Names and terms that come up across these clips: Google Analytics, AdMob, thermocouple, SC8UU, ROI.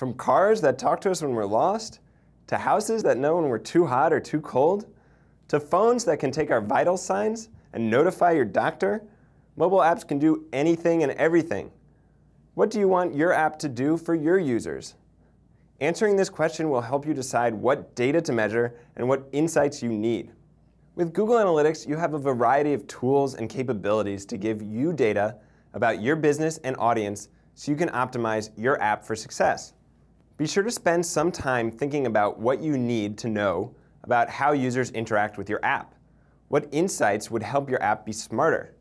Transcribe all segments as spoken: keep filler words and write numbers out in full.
From cars that talk to us when we're lost, to houses that know when we're too hot or too cold, to phones that can take our vital signs and notify your doctor, mobile apps can do anything and everything. What do you want your app to do for your users? Answering this question will help you decide what data to measure and what insights you need. With Google Analytics, you have a variety of tools and capabilities to give you data about your business and audience so you can optimize your app for success. Be sure to spend some time thinking about what you need to know about how users interact with your app. What insights would help your app be smarter?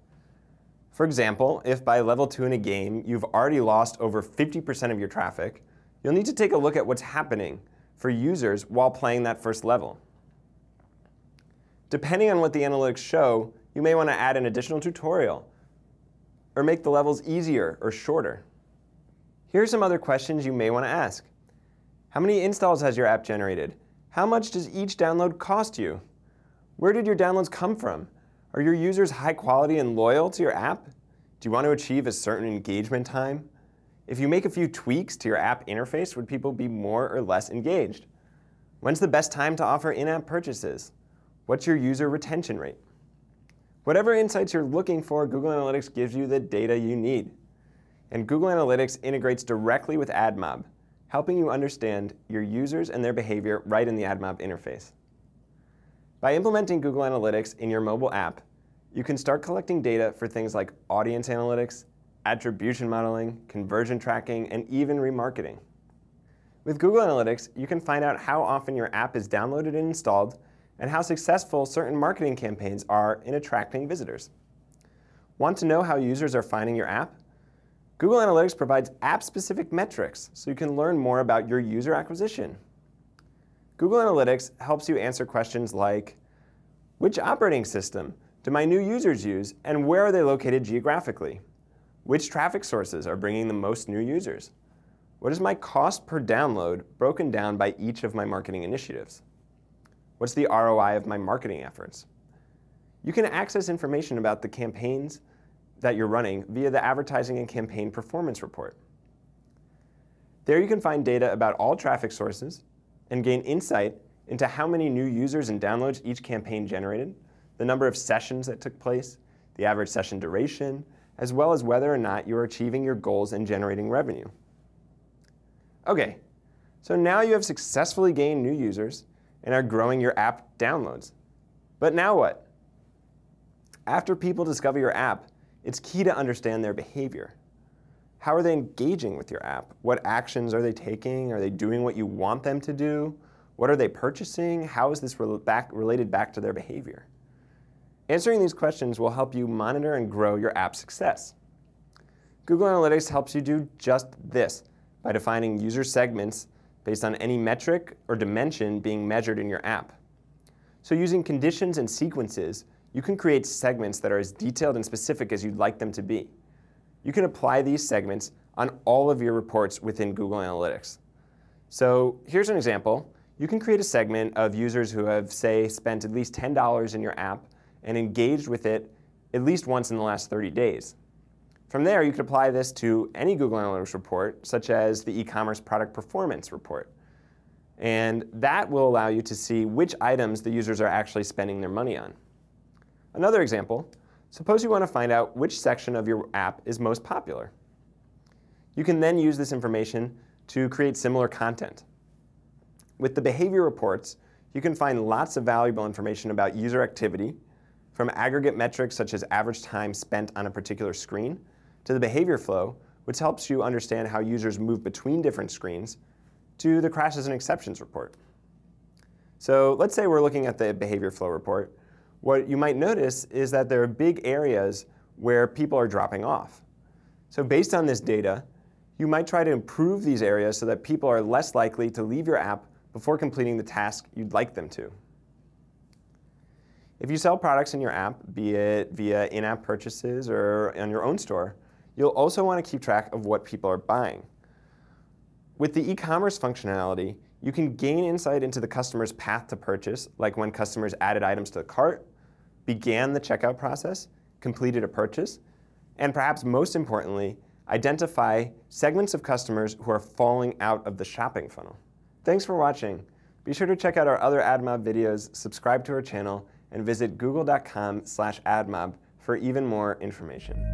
For example, if by level two in a game you've already lost over fifty percent of your traffic, you'll need to take a look at what's happening for users while playing that first level. Depending on what the analytics show, you may want to add an additional tutorial or make the levels easier or shorter. Here are some other questions you may want to ask. How many installs has your app generated? How much does each download cost you? Where did your downloads come from? Are your users high quality and loyal to your app? Do you want to achieve a certain engagement time? If you make a few tweaks to your app interface, would people be more or less engaged? When's the best time to offer in-app purchases? What's your user retention rate? Whatever insights you're looking for, Google Analytics gives you the data you need. And Google Analytics integrates directly with AdMob, helping you understand your users and their behavior right in the AdMob interface. By implementing Google Analytics in your mobile app, you can start collecting data for things like audience analytics, attribution modeling, conversion tracking, and even remarketing. With Google Analytics, you can find out how often your app is downloaded and installed, and how successful certain marketing campaigns are in attracting visitors. Want to know how users are finding your app? Google Analytics provides app-specific metrics so you can learn more about your user acquisition. Google Analytics helps you answer questions like, which operating system do my new users use and where are they located geographically? Which traffic sources are bringing the most new users? What is my cost per download broken down by each of my marketing initiatives? What's the R O I of my marketing efforts? You can access information about the campaigns that you're running via the Advertising and Campaign Performance Report. There you can find data about all traffic sources, and gain insight into how many new users and downloads each campaign generated, the number of sessions that took place, the average session duration, as well as whether or not you're achieving your goals and generating revenue. Okay, so now you have successfully gained new users and are growing your app downloads. But now what? After people discover your app, it's key to understand their behavior. How are they engaging with your app? What actions are they taking? Are they doing what you want them to do? What are they purchasing? How is this re- back, related back to their behavior? Answering these questions will help you monitor and grow your app's success. Google Analytics helps you do just this by defining user segments based on any metric or dimension being measured in your app. So using conditions and sequences, you can create segments that are as detailed and specific as you'd like them to be. You can apply these segments on all of your reports within Google Analytics. So here's an example. You can create a segment of users who have, say, spent at least ten dollars in your app and engaged with it at least once in the last thirty days. From there, you can apply this to any Google Analytics report, such as the e-commerce product performance report. And that will allow you to see which items the users are actually spending their money on. Another example. Suppose you want to find out which section of your app is most popular. You can then use this information to create similar content. With the behavior reports, you can find lots of valuable information about user activity, from aggregate metrics such as average time spent on a particular screen, to the behavior flow, which helps you understand how users move between different screens, to the crashes and exceptions report. So let's say we're looking at the behavior flow report. What you might notice is that there are big areas where people are dropping off. So based on this data, you might try to improve these areas so that people are less likely to leave your app before completing the task you'd like them to. If you sell products in your app, be it via in-app purchases or on your own store, you'll also want to keep track of what people are buying. With the e-commerce functionality, you can gain insight into the customer's path to purchase, like when customers added items to the cart, began the checkout process, completed a purchase, and perhaps most importantly, identify segments of customers who are falling out of the shopping funnel. Thanks for watching. Be sure to check out our other AdMob videos, subscribe to our channel, and visit google dot com slash AdMob for even more information.